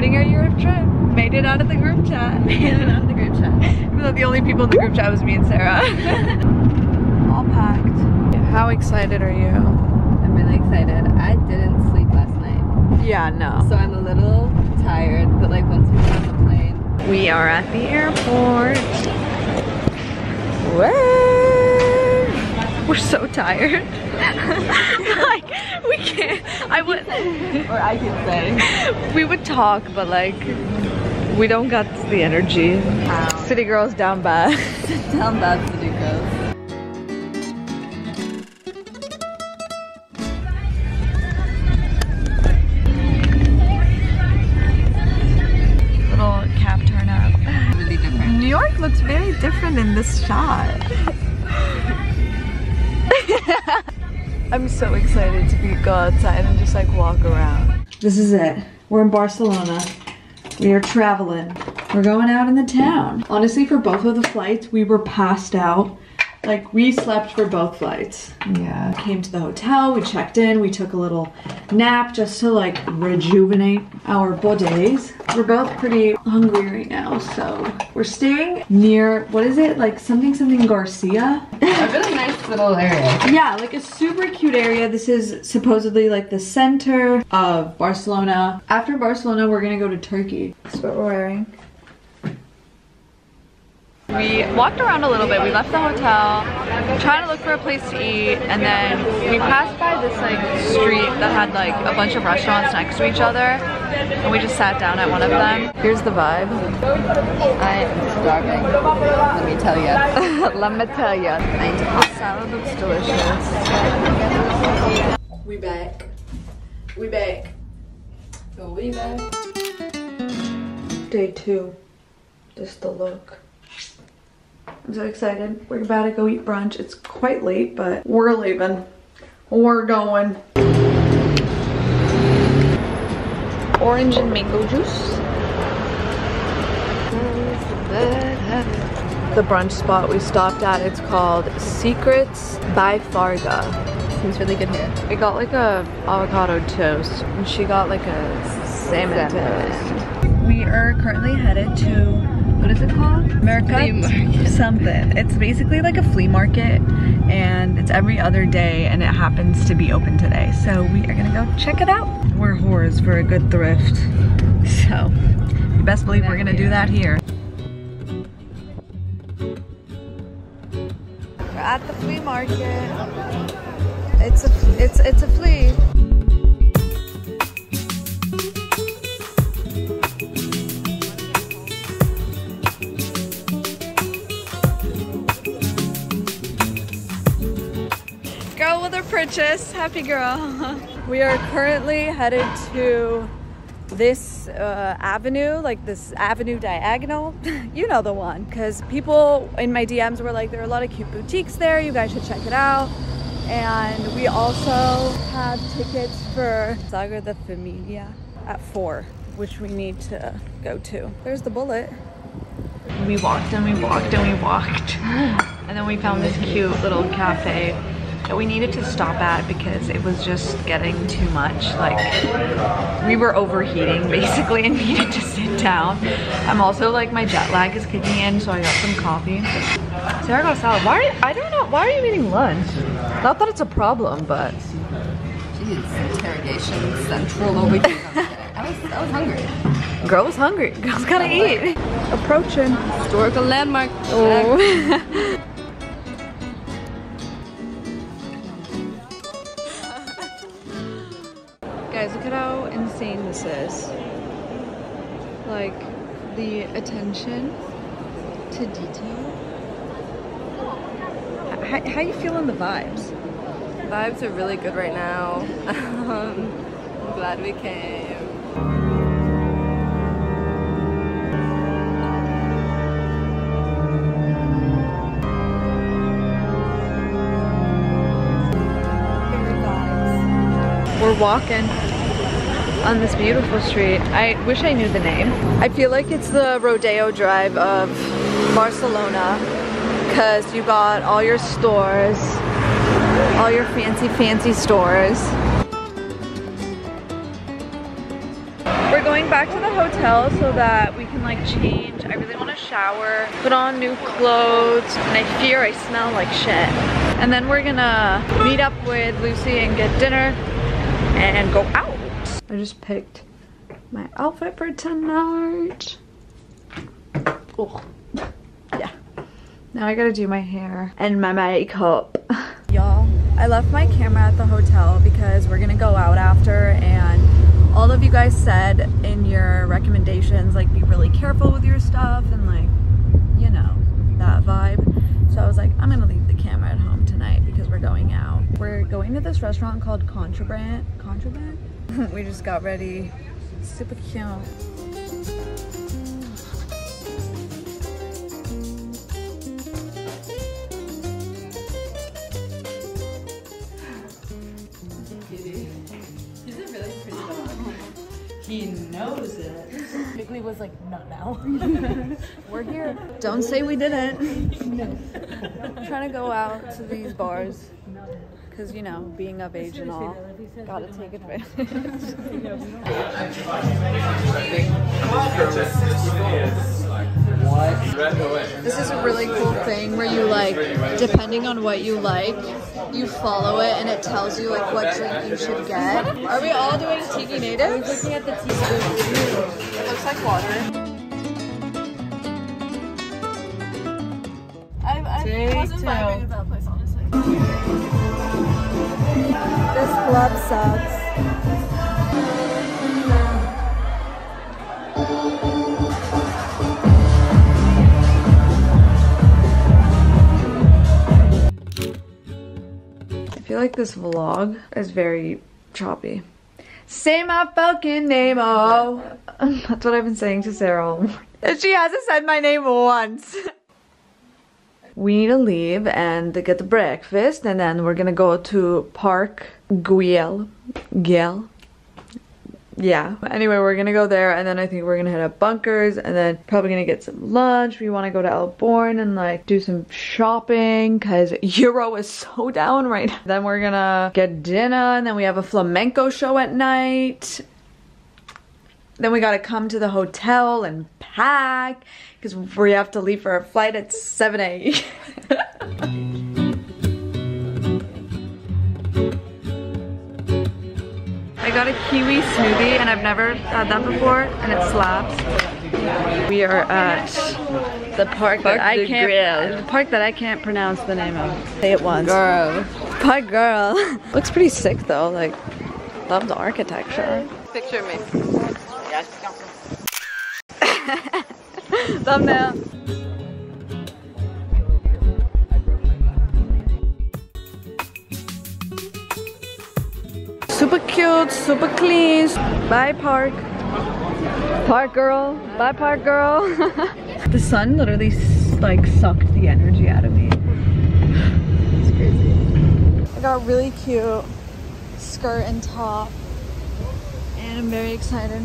starting our Europe trip. Made it out of the group chat. Made it out of the group chat. Even though the only people in the group chat was me and Sarah. All packed. How excited are you? I'm really excited. I didn't sleep last night. Yeah, no. So I'm a little tired, but like once we get on the plane. We are at the airport. Whoa. We're so tired. Like, we can't. I would. Or I could say. We would talk, but like, we don't got the energy. Wow. City girls down bad. Down bad, city girls. Looks very different in this shot. I'm so excited to be go outside and just like walk around. This is it. We're in Barcelona. We are traveling. We're going out in the town. Honestly, for both of the flights, we were passed out. Like, we slept for both flights. Yeah. Came to the hotel, we checked in, we took a little nap just to like rejuvenate our bodies. We're both pretty hungry right now, so we're staying near, what is it? Like something Garcia? A really nice little area. Yeah, like a super cute area. This is supposedly like the center of Barcelona. After Barcelona, we're gonna go to Turkey. That's what we're wearing. We walked around a little bit, we left the hotel, trying to look for a place to eat, and then we passed by this like street that had like a bunch of restaurants next to each other, and we just sat down at one of them. Here's the vibe. I am starving, let me tell you. Let me tell you. The salad looks delicious. We back. We back. We back. Day two. Just the look. I'm so excited. We're about to go eat brunch. It's quite late, but we're leaving. We're going. Orange and mango juice. The brunch spot we stopped at, it's called Secrets by Farga. Seems really good here. I got like a avocado toast, and she got like a salmon toast. We are currently headed to, what is it called? Mercat something. It's basically like a flea market, and it's every other day, and it happens to be open today. So we are gonna go check it out. We're whores for a good thrift. So you best believe we're gonna do that here. We're at the flea market. It's a flea. Girl with her purchase, happy girl. We are currently headed to this avenue, like this avenue diagonal. You know the one, because people in my DMs were like, there are a lot of cute boutiques there, you guys should check it out. And we also have tickets for Sagrada Familia at 4, which we need to go to. There's the bullet. We walked and we walked and we walked. And then we found this cute little cafe that we needed to stop at because it was just getting too much. Like, we were overheating basically and needed to sit down. I'm also like, my jet lag is kicking in, so I got some coffee. Sarah got a salad. Why are you, I don't know, why are you eating lunch? Not that it's a problem, but. Jeez, interrogation central over here. I was hungry. Girl was hungry. Girl's gotta eat. Approaching. Historical landmark. Oh. Guys, look at how insane this is. Like, the attention to detail. How you feeling the vibes? Vibes are really good right now. I'm glad we came. We're walking on this beautiful street. I wish I knew the name. I feel like it's the Rodeo Drive of Barcelona, because you got all your stores, all your fancy stores. We're going back to the hotel so that we can like change. I really want to shower, put on new clothes, and I fear I smell like shit. And then we're gonna meet up with Lucy and get dinner and go out. I just picked my outfit for tonight. Oh, yeah. Now I gotta do my hair and my makeup. Y'all, I left my camera at the hotel because we're gonna go out after, and all of you guys said in your recommendations, like, be really careful with your stuff and, like, you know, that vibe. So I was like, I'm gonna leave the camera at home tonight because we're going out. We're going to this restaurant called Contraband. Contraband? We just got ready. Super cute. He knows it. Bigley was like, not now. We're here. Don't say we didn't. No. I'm trying to go out to these bars because, you know, being of age and all, gotta take advantage. What? This is a really cool thing where you, like, depending on what you like, you follow it and it tells you, like, what drink you should get. Are we all doing Tiki Natives? We're looking at the Tiki Natives. It looks like water. I wasn't vibing with that place, honestly. This club sucks. I feel like this vlog is very choppy. Say my fucking name, oh. That's what I've been saying to Sarah all morning. She hasn't said my name once. We need to leave and get the breakfast, and then we're gonna go to Park Güell. Güell? Yeah. Anyway, we're gonna go there, and then I think we're gonna hit up Bunkers, and then probably gonna get some lunch. We wanna go to El Born and, like, do some shopping, cause Euro is so down right now. Then we're gonna get dinner, and then we have a flamenco show at night. Then we gotta come to the hotel and pack, cause we have to leave for our flight at 7 a.m. I got a kiwi smoothie and I've never had that before, and it slaps. We are at the park that I can't, pronounce the name of. Say it once. Girl. Park Güell. Looks pretty sick though. Like, love the architecture. Picture me. Thumbnail. Super cute, super clean. Bye, Park. Park Güell. Bye, Park Güell. The sun literally like sucked the energy out of me. It's crazy. I got a really cute skirt and top, and I'm very excited.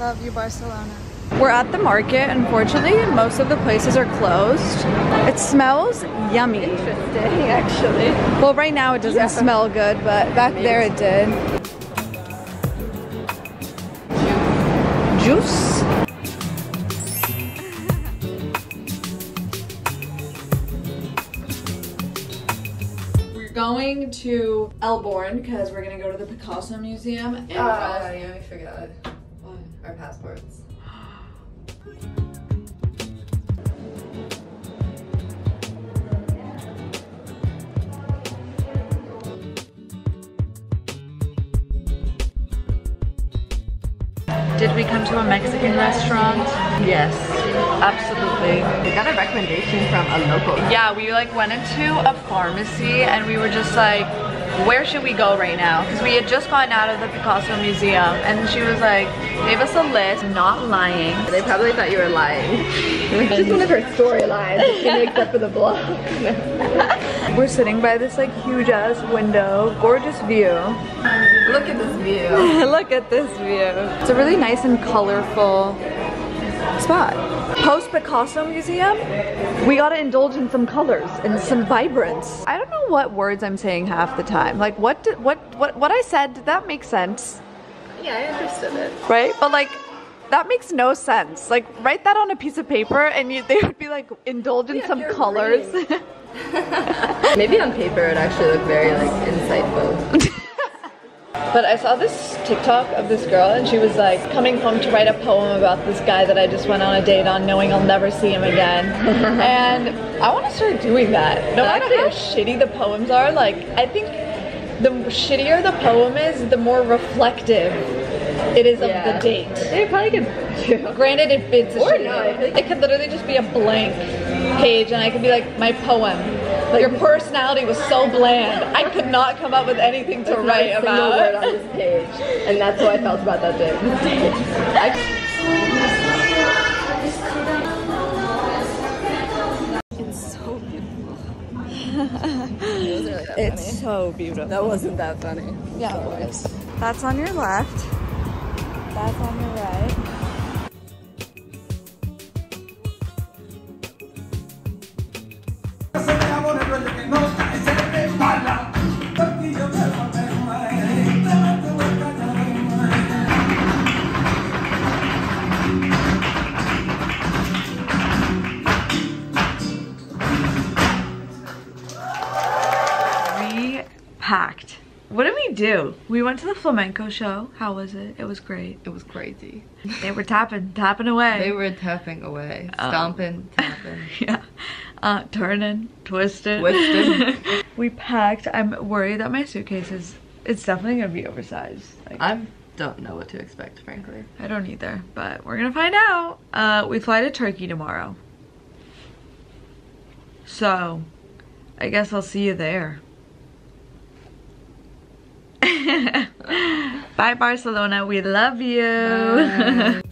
Love you, Barcelona. We're at the market. Unfortunately, most of the places are closed. It smells yummy. Interesting, actually. Well, right now it doesn't smell good, but back there it did. Juice? We're going to El Born because we're going to go to the Picasso Museum. And yeah, we forgot. What? Our passports. Did we come to a Mexican restaurant? Yes, absolutely. We got a recommendation from a local. Yeah, we like went into a pharmacy and we were just like, where should we go right now? Because we had just gotten out of the Picasso Museum, and she was like, gave us a list, not lying. They probably thought you were lying. Just one of her storylines, except for the blog. We're sitting by this like huge ass window, gorgeous view. Look at this view. Look at this view. It's a really nice and colorful spot. Post Picasso Museum, we gotta indulge in some colors and some vibrance. I don't know what words I'm saying half the time. Like, what I said, did that make sense? Yeah, I understood it. Right? But like, that makes no sense. Like, write that on a piece of paper and they would be like, indulge in some colors. Maybe on paper it actually looked very like insightful. But I saw this TikTok of this girl and she was like coming home to write a poem about this guy that I just went on a date on knowing I'll never see him again. And I want to start doing that. No matter how shitty the poems are, like I think the shittier the poem is, the more reflective it is of the date. They probably could do. Granted it's a shitty. It could literally just be a blank page and I could be like, my poem. Like, your personality was so bland. I could not come up with anything to write about. There's not a single word on this page, and that's how I felt about that day. It's so beautiful. It's so beautiful. That wasn't that funny. Yeah, it was. That's on your left. That's on your right. Packed. What did we do? We went to the flamenco show. How was it? It was great. It was crazy. They were tapping away. They were tapping away. Stomping, tapping. Yeah. Turning, twisting. We packed. I'm worried that my suitcase it's definitely gonna be oversized. Like, I don't know what to expect, frankly. I don't either, but we're gonna find out. We fly to Turkey tomorrow. So, I guess I'll see you there. Bye Barcelona, we love you.